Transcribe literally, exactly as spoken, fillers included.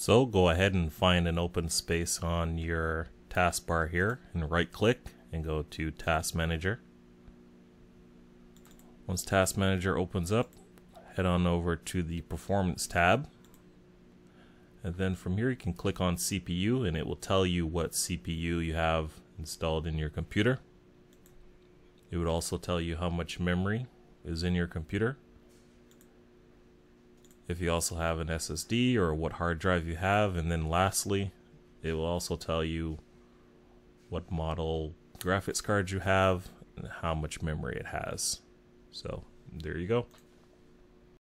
So go ahead and find an open space on your taskbar here and right click and go to Task Manager. Once Task Manager opens up, head on over to the Performance tab. And then from here you can click on C P U and it will tell you what C P U you have installed in your computer. It would also tell you how much memory is in your computer, if you also have an S S D, or what hard drive you have. And then lastly, it will also tell you what model graphics card you have and how much memory it has. So there you go.